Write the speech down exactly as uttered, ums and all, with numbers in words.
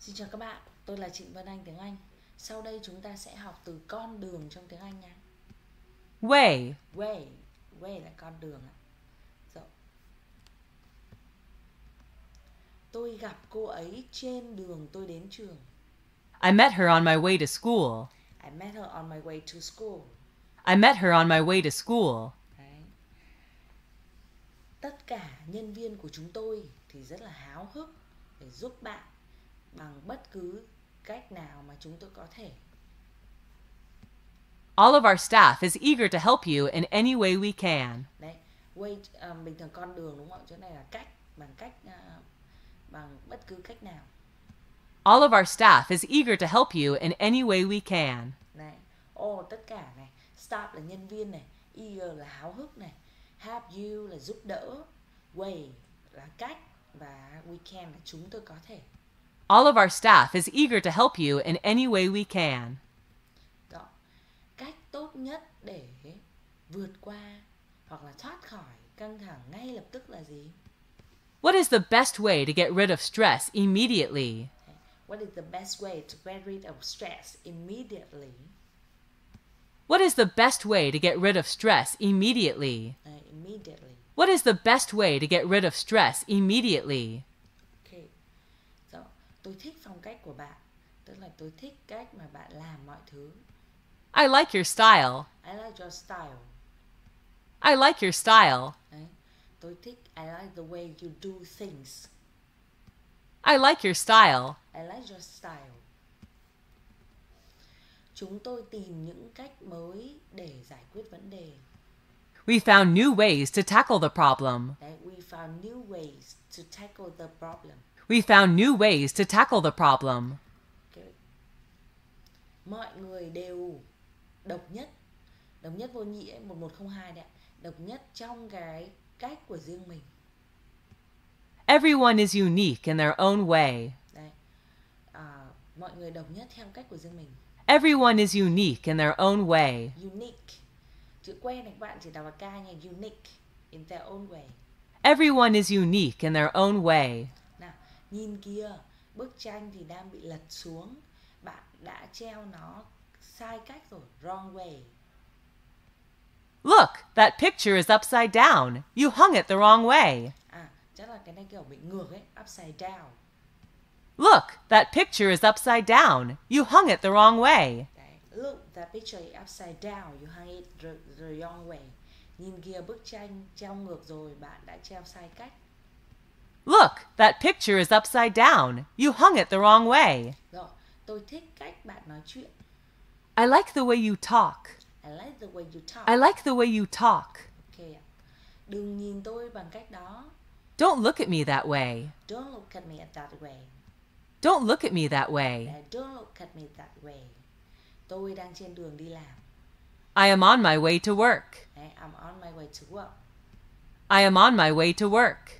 Xin chào các bạn, tôi là Trịnh Vân Anh Tiếng Anh. Sau đây chúng ta sẽ học từ con đường trong tiếng Anh nha. Way. Way. Way là con đường ạ. Rồi. Tôi gặp cô ấy trên đường tôi đến trường. I met her on my way to school. I met her on my way to school. I met her on my way to school. Đấy. Tất cả nhân viên của chúng tôi thì rất là háo hức để giúp bạn bằng bất cứ cách nào mà chúng tôi có thể. All of our staff is eager to help you in any way we can. Đấy, way, um, bình thường con đường đúng không? Chỗ này là cách, bằng cách, uh, bằng bất cứ cách nào. All of our staff is eager to help you in any way we can. Này, oh, tất cả này, staff là nhân viên này, eager là háo hức này, help you là giúp đỡ, way là cách và we can là chúng tôi có thể. All of our staff is eager to help you in any way we can. Đó. Cách tốt nhất để vượt qua hoặc là thoát khỏi căng thẳng ngay lập tức là gì? What is the best way to get rid of stress immediately? What is the best way to get rid of stress immediately? What is the best way to get rid of stress immediately? Uh, immediately. What is the best way to get rid of stress immediately? Tôi thích phong cách của bạn, tức là tôi thích cách mà bạn làm mọi thứ. I like your style. I like your style. I like your style. Đấy. Tôi thích I like the way you do things. I like your style. I like your style. Chúng tôi tìm những cách mới để giải quyết vấn đề. We found new ways to tackle the problem. Đấy. We found new ways to tackle the problem. We found new ways to tackle the problem. Okay. Mọi người đều độc nhất. Độc nhất vô nhị ấy, một một không hai đấy. Độc nhất trong cái cách của riêng mình. Everyone is unique in their own way. Đấy. Uh, mọi người độc nhất theo cách của riêng mình. Everyone is unique in their own way. Unique. Chữ quen này các bạn chỉ đọc là ca nha, unique in their own way. Everyone is unique in their own way. Nhìn kia, bức tranh thì đang bị lật xuống. Bạn đã treo nó sai cách rồi, wrong way. Look, that picture is upside down. You hung it the wrong way. À, chắc là cái này kiểu bị ngược ấy, upside down. Look, that picture is upside down. You hung it the wrong way. Đấy, look, that picture is upside down. You hung it the, the wrong way. Nhìn kia, bức tranh treo ngược rồi, bạn đã treo sai cách. Look, that picture is upside down. You hung it the wrong way. Rồi, tôi thích cách bạn nói chuyện. I like the way you talk. I like the way you talk. I like the way you talk. Okay. Đừng nhìn tôi bằng cách đó. Don't look at me that way. Don't look at me that way. Don't look at me that way. Don't look at me that way. Tôi đang trên đường đi làm. I am on my way to work. I am on my way to work. I am on my way to work.